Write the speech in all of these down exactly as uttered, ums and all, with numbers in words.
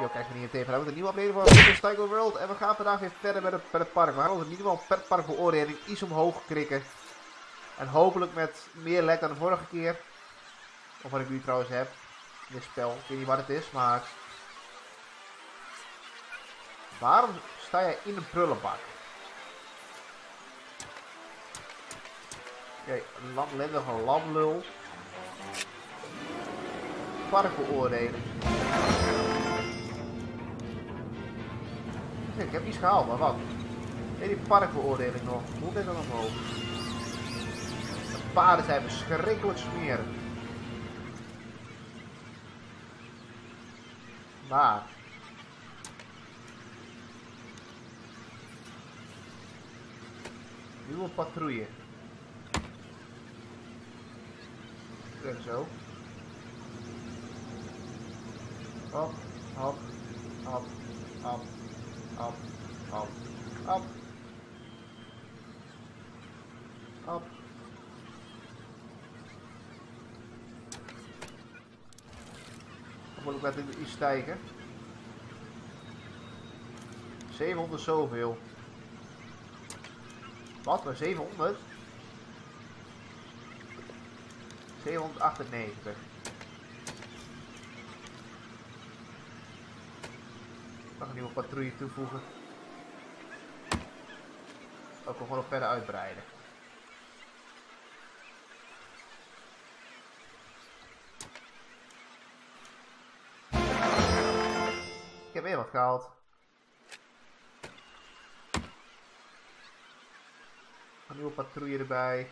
Yo, kijk me hier tegenaan. Een nieuwe aflevering van Rollercoaster Tycoon World. En we gaan vandaag weer verder met het pretpark. We gaan ons in ieder geval pretparkbeoordeling iets omhoog krikken. En hopelijk met meer lek dan de vorige keer. Of wat ik nu trouwens heb. Dit spel. Ik weet niet wat het is, maar... Waarom sta jij in een prullenbak? Oké, een lendige lamlul. Parkbeoordeling. Ik heb die schaal, maar wat? Nee, die parkbeoordeling nog. Hoe ben ik dan omhoog? De paarden zijn verschrikkelijk smerig. Maar... nieuwe patrouille. En zo. Hop, hop, hop, hop, hop, hop, hop. Hop. Dan moet ik met iets stijgen. zevenhonderd zoveel. Wat? Maar zevenhonderd? tweehonderdachtennegentig. Nog een nieuwe patrouille toevoegen. Ook gewoon nog verder uitbreiden. Ik heb weer wat gehaald. Een nieuwe patrouille erbij.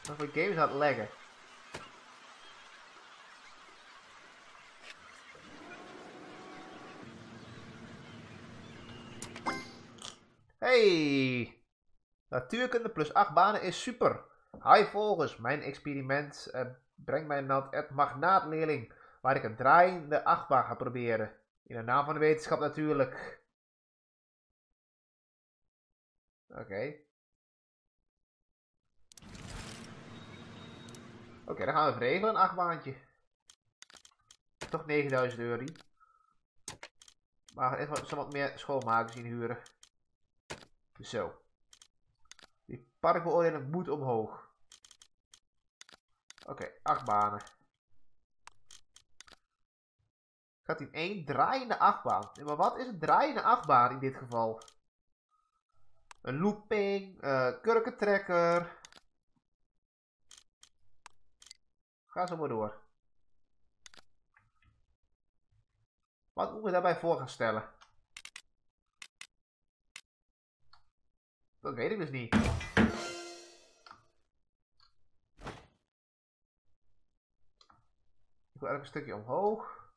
Dat voor games aan het leggen. Hey! Natuurkunde plus acht banen is super. Hi volgers, mijn experiment eh, brengt mij naar het magnaatleerling, waar ik een draaiende achtbaan ga proberen. In de naam van de wetenschap natuurlijk. Oké. Okay. Oké, okay, dan gaan we even regelen, een achtbaantje. Toch negenduizend euro. Maar we gaan even wat meer schoonmakers inhuren. Zo. Die parkbeoordeling moet omhoog. Oké, okay, achtbanen. Gaat in één draaiende achtbaan. Maar wat is een draaiende achtbaan in dit geval? Een looping, uh, kurkentrekker... Ga zo maar door. Wat moet ik daarbij voor gaan stellen? Dat weet ik dus niet. Ik wil eigenlijk een stukje omhoog.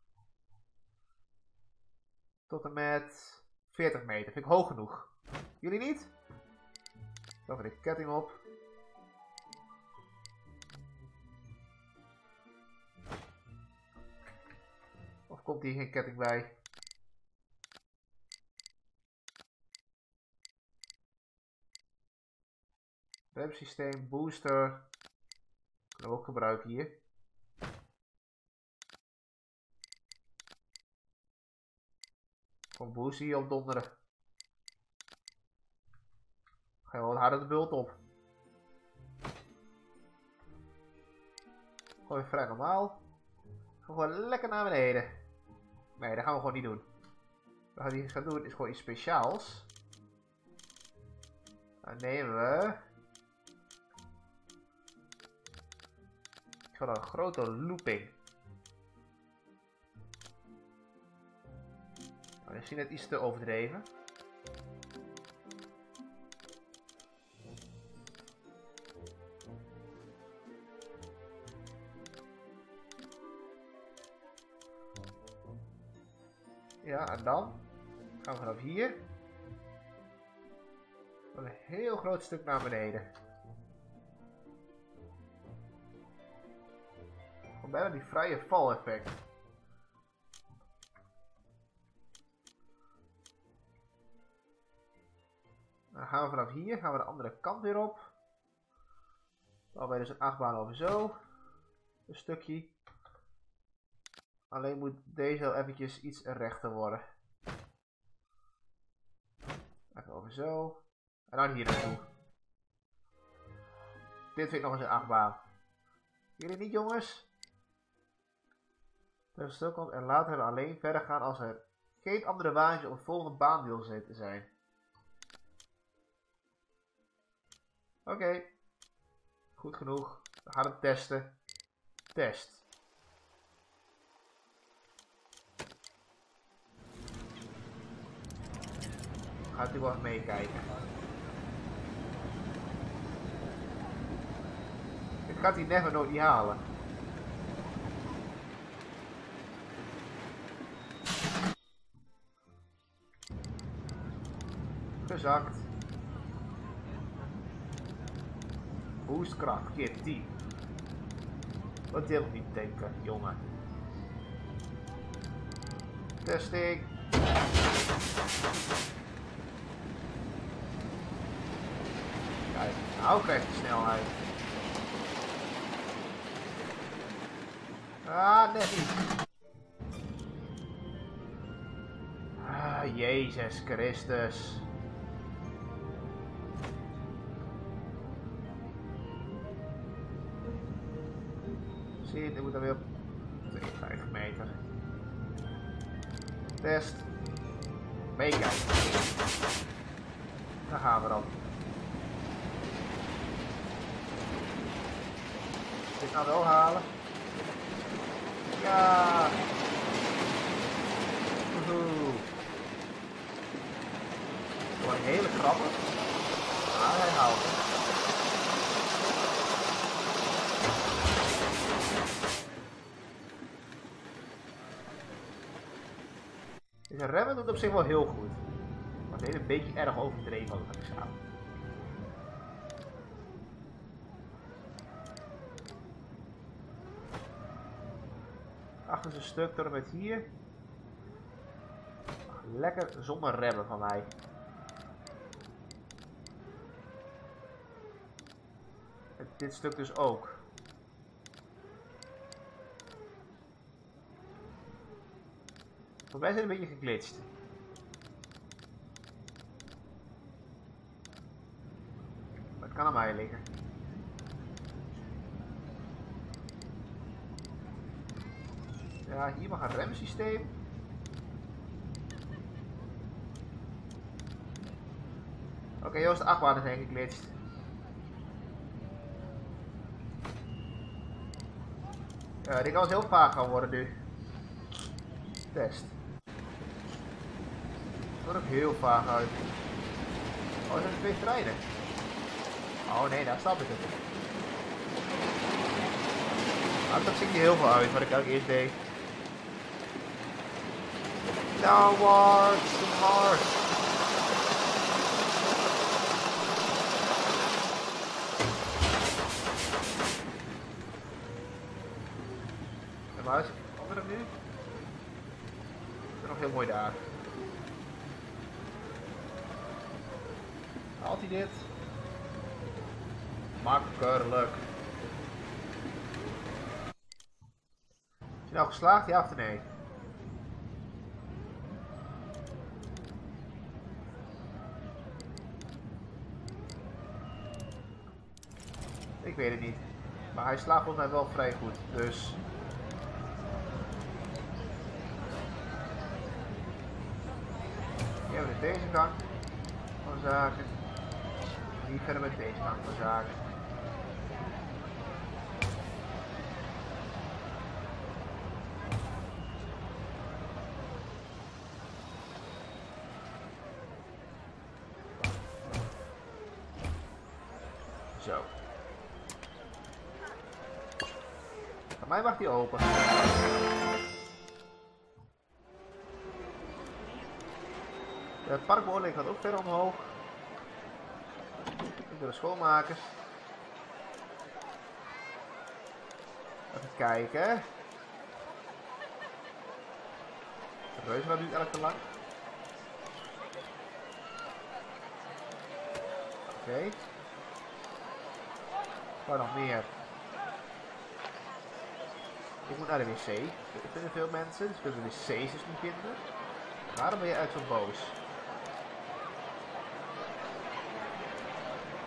Tot en met veertig meter. Vind ik hoog genoeg. Jullie niet? Dan vind ik de ketting op. Komt hier geen ketting bij. Remsysteem, booster. Kunnen we ook gebruiken hier. Kom booster hier op donderen. Ga je wel harder de bult op. Gooi vrij normaal. Gewoon lekker naar beneden. Nee, dat gaan we gewoon niet doen. Wat we hier gaan doen is gewoon iets speciaals. Dan nemen we... Ik wil een grote looping. Nou, misschien net iets te overdreven. Ja, en dan gaan we vanaf hier een heel groot stuk naar beneden. Gewoon bijna die vrije val effect. Dan gaan we vanaf hier, gaan we de andere kant weer op. Dan ben je dus een achtbaan over zo. Een stukje. Alleen moet deze eventjes iets rechter worden. Even over zo. En dan hier naartoe. Dit vind ik nog eens een achtbaan. Jullie niet, jongens? Dus stil komt en later hebben we alleen verder gaan als er geen andere waantje op de volgende baan wil zijn. Oké. Okay. Goed genoeg. We gaan het testen. Test. Gaat u wel meekijken. Dit gaat hij never nooit niet halen. Gezakt. Hoestkracht keer tien. Wat wil ik niet denken, jongen. Testing. Kijk, nou krijg je snelheid. Ah, net niet. Ah, Jezus Christus. Zie je, dit moet dan weer op tweeënvijftig meter. Test. Meekijken. Daar gaan we dan. Dit nou wel halen. Ja. Woehoe. Het wordt hele grappig. Maar hij houdt het. De remmen doet op zich wel heel goed. Maar het is een beetje erg overdreven als ik samen. Achter zijn stuk door met hier. Lekker zonder remmen van mij. En dit stuk dus ook. Wij zijn een beetje geglitst. Dat kan aan mij liggen. Ja, hier mag een remsysteem. Oké, okay, Joost, de achtbaan is heen geglitst. Ja, dit kan wel heel vaag gaan worden nu. Test. Dat wordt ook heel vaag uit. Oh, er zijn twee strijden. Oh nee, daar snap ik het. Nou, dat ziet niet heel veel uit, wat ik ook eerst deed. Downwards, Mars. En waar is het andere nu? Nog heel mooi daar. Haalt hij dit? Makkelijk. Is hij nou geslaagd? Ja of nee? Ik weet het niet. Maar hij slaagt volgens mij wel vrij goed. Dus... hier hebben we dus deze gang van zaken. Hier verder met deze gang van zaken. Zo. Van mij mag die open. De parkbeoordeling gaat ook verder omhoog. Door de schoonmakers. Even kijken. De reuzenrad duurt erg te lang. Oké. Waar nog meer? Ik moet naar de wc. Er vinden veel mensen, dus kunnen de wc's dus niet vinden. Waarom ben je uit zo'n boos?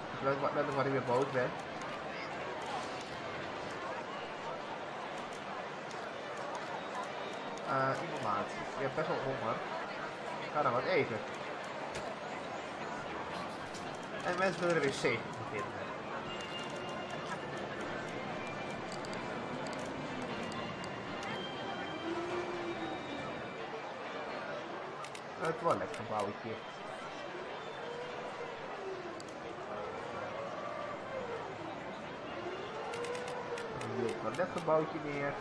Het is leuk dat ik maar weer boos ben. Uh, iemand maat. Ik heb best wel honger. Ik ga dan wat eten. En mensen willen de wc niet vinden. Het toiletgebouwtje. Een heel toiletgebouwtje neer.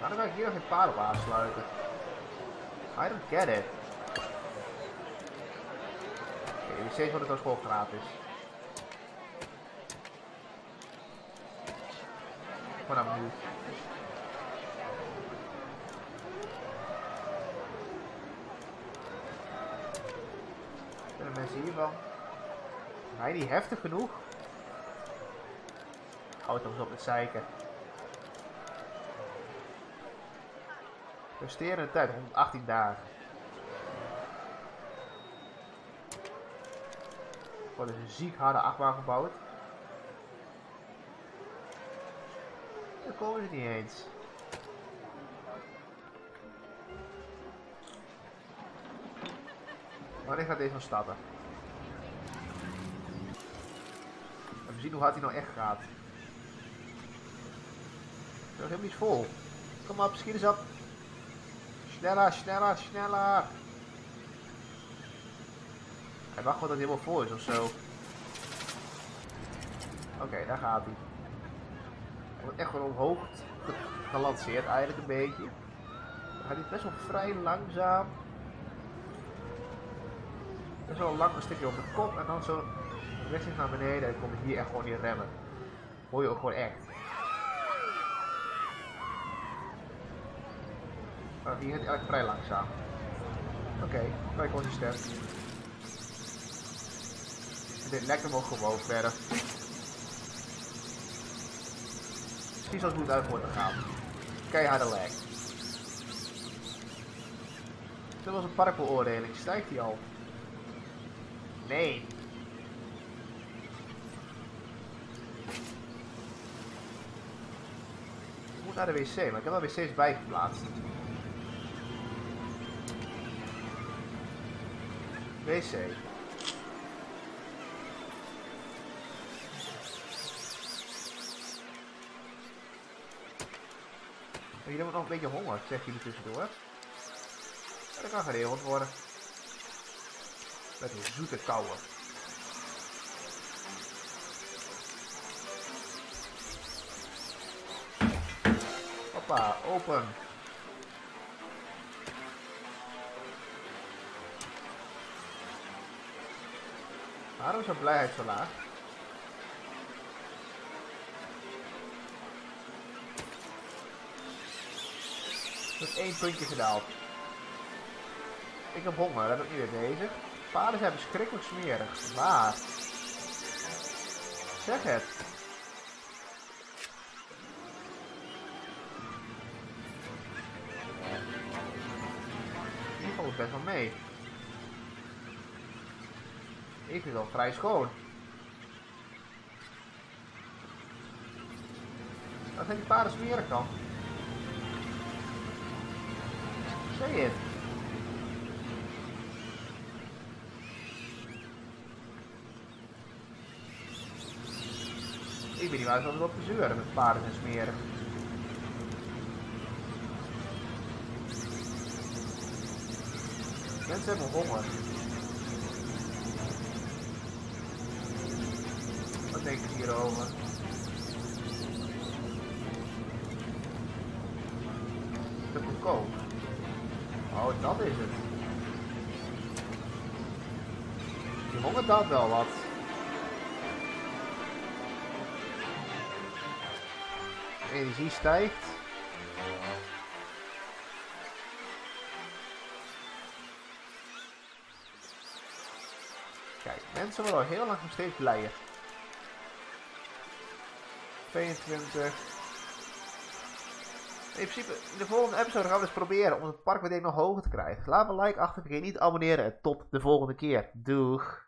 Waarom kan ik hier nog geen paard op aansluiten? I don't get it. Oké, de wc's worden dan gewoon gratis. Vanaf nu. Kunnen mensen hiervan? Zijn die heftig genoeg? Auto's op het zeiken. Resterende tijd, honderdachttien dagen. Wordt dus een ziek harde achtbaan gebouwd. Daar komen ze niet eens. Wanneer gaat deze van starten? En we zien hoe hard hij nou echt gaat. Er is helemaal niet vol. Kom op, schiet eens op. Sneller, sneller, sneller. Hij wacht gewoon dat hij helemaal vol is ofzo. Oké, okay, daar gaat hij. Hij wordt echt gewoon omhoog gelanceerd eigenlijk een beetje. Hij gaat dit best wel vrij langzaam. Best wel een lang stukje op de kop en dan zo rechtstreeks naar beneden en kom je hier echt gewoon niet remmen. Hoor je ook gewoon echt. Maar hier gaat hij eigenlijk vrij langzaam. Oké, okay, vrij consistent. En dit lekt hem ook gewoon verder. Precies als het goed uit worden gaan. Keiharde lag. Dit was een parkbeoordeling. Stijgt hij al? Nee. Ik moet naar de wc, maar ik heb wel wc's bijgeplaatst. Wc. Jullie hebben nog een beetje honger, zegt jullie tussendoor. En dat kan geregeld worden. Met een zoete kouwe. Hoppa, open. Waarom is de blijheid zo laag? Met één puntje gedaald. Ik heb honger, daar ben ik niet mee bezig. Paarden zijn verschrikkelijk smerig. Waar? Zeg het. Hier valt het best wel mee. Ik vind het al vrij schoon. Wat zijn die paarden smerig dan? Zeg het. Ik ben niet waar ze altijd op te zeuren met paarden en smeren. Mensen hebben honger. Wat denken ze hierover? Te goedkoop. Oh, dat is het. Die hongert dat wel wat. Energie stijgt. Kijk, mensen worden al heel lang nog steeds blijer. tweeëntwintig. In principe, in de volgende episode gaan we dus proberen om het parkmeteen nog hoger te krijgen. Laat een like achter, vergeet niet te abonneren en tot de volgende keer. Doeg!